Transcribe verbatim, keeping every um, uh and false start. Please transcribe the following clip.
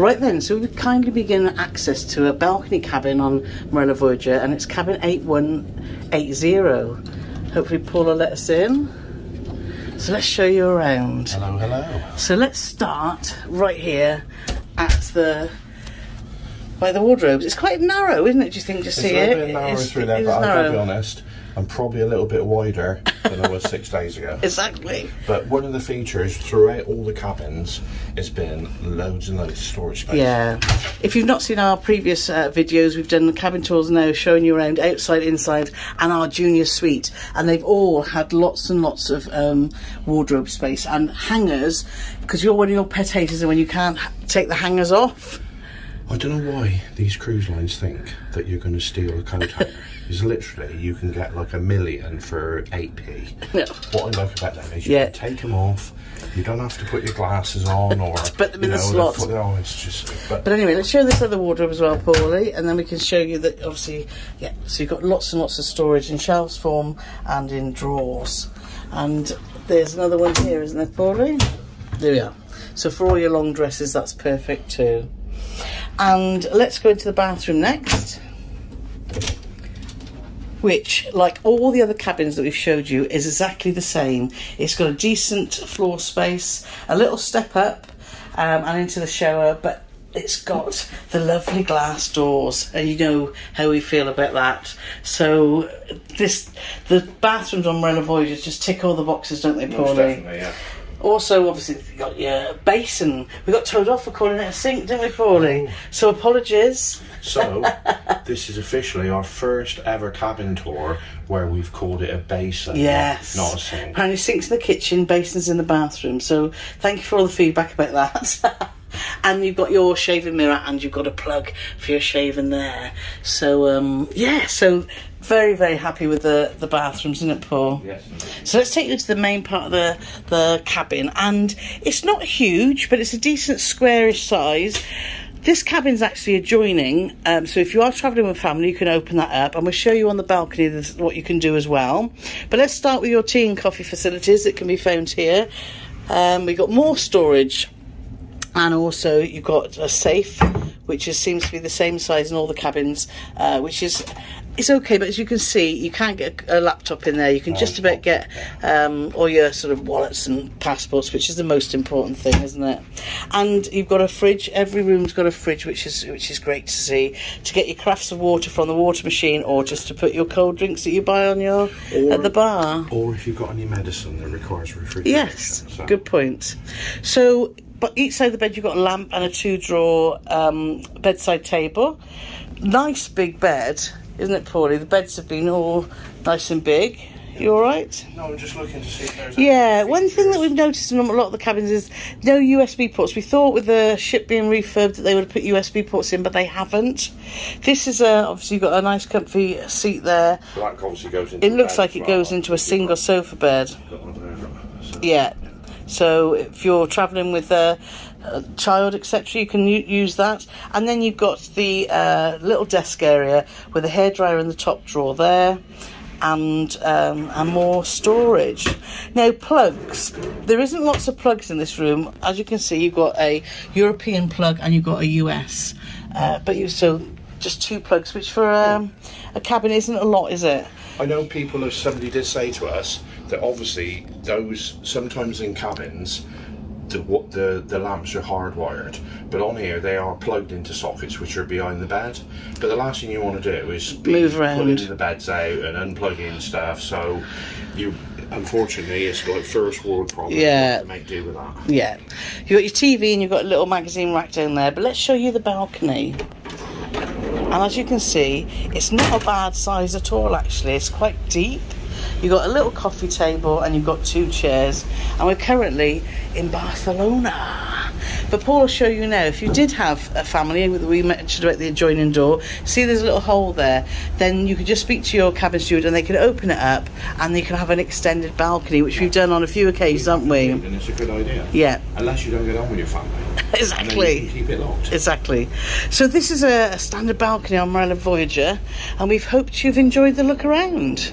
Right then, so we kindly begin access to a balcony cabin on Marella Voyager, and it's cabin eight one eight zero. Hopefully Paula let us in. So let's show you around. Hello, hello. So let's start right here at the by the wardrobes. It's quite narrow, isn't it? Do you think? Just see it. It's a little bit narrower through there, but I've got to be honest, I'm probably a little bit wider than I was six days ago. Exactly. But one of the features throughout all the cabins has been loads and loads of storage space. Yeah. If you've not seen our previous uh, videos, we've done the cabin tours now, showing you around outside, inside, and our junior suite. And they've all had lots and lots of um, wardrobe space and hangers, because you're one of your pet haters, and when you can't take the hangers off. I don't know why these cruise lines think that you're going to steal a coat hanger. Because literally, you can get like a million for eight p. No. What I like about them is you yeah. can take them off. You don't have to put your glasses on or put them in know, the slot. Put, oh, it's just, but, but anyway, let's show this other wardrobe as well, Paulie, and then we can show you that obviously. Yeah. So you've got lots and lots of storage in shelves form and in drawers. And there's another one here, isn't there, Paulie? There we are. So for all your long dresses, that's perfect too. And let's go into the bathroom next, which, like all the other cabins that we've showed you, is exactly the same. It's got a decent floor space, a little step up um, and into the shower, but it's got the lovely glass doors, and you know how we feel about that. So this the bathrooms on Marella Voyager just tick all the boxes, don't they, Paulie? Definitely, yeah. Also, obviously, you've got your basin. We got told off for calling it a sink, didn't we, Paulie? So, apologies. So, this is officially our first ever cabin tour where we've called it a basin. Yes. Not, not a sink. Apparently, sinks in the kitchen, basins in the bathroom. So, thank you for all the feedback about that. And you've got your shaving mirror, and you've got a plug for your shaving there. So, um, yeah, so very, very happy with the, the bathrooms, isn't it, Paul? Yes. So let's take you to the main part of the, the cabin. And it's not huge, but it's a decent squarish size. This cabin's actually adjoining, um, so if you are travelling with family, you can open that up, and we'll show you on the balcony this, what you can do as well. But let's start with your tea and coffee facilities that can be found here. Um, we've got more storage. And also you've got a safe, which is, seems to be the same size in all the cabins, uh, which is, it's okay, but as you can see, you can't get a, a laptop in there. You can just about get um, all your sort of wallets and passports, which is the most important thing, isn't it? And you've got a fridge. Every room's got a fridge, which is which is great to see, to get your crafts of water from the water machine, or just to put your cold drinks that you buy on your or, at the bar. Or if you've got any medicine that requires refrigeration. Yes, so. Good point. So. But each side of the bed, you've got a lamp and a two-drawer um, bedside table. Nice big bed, isn't it, Paulie? The beds have been all nice and big. You all right? No, I'm just looking to see if there's... Yeah, one thing that we've noticed in a lot of the cabins is no U S B ports. We thought with the ship being refurbed that they would put U S B ports in, but they haven't. This is, a, obviously, you've got a nice comfy seat there. So that obviously goes into... It looks like it goes into a single sofa bed. Yeah. So if you're travelling with a, a child, et cetera, you can use that. And then you've got the uh, little desk area with a hairdryer in the top drawer there, and um, and more storage. Now, plugs. There isn't lots of plugs in this room. As you can see, you've got a European plug and you've got a U S. Uh, but you so just two plugs, which for um, a cabin isn't a lot, is it? I know people, if somebody did say to us, that obviously those sometimes in cabins the what the the lamps are hardwired, but on here they are plugged into sockets which are behind the bed. But the last thing you want to do is be move around, pulling the beds out and unplugging stuff. So you unfortunately it's like first world problem. Yeah, to make do with that. Yeah, you got your T V and you've got a little magazine rack down there. But let's show you the balcony. And as you can see, it's not a bad size at all. Actually, it's quite deep. You've got a little coffee table and you've got two chairs, and we're currently in Barcelona. But Paul will show you now, if you did have a family, we mentioned about the adjoining door, see there's a little hole there, then you could just speak to your cabin steward and they could open it up and they could have an extended balcony, which we've done on a few occasions, haven't we? And it's a good idea. Yeah. Unless you don't get on with your family. Exactly. And then you can keep it locked. Exactly. So this is a standard balcony on Marella Voyager, and we've hoped you've enjoyed the look around.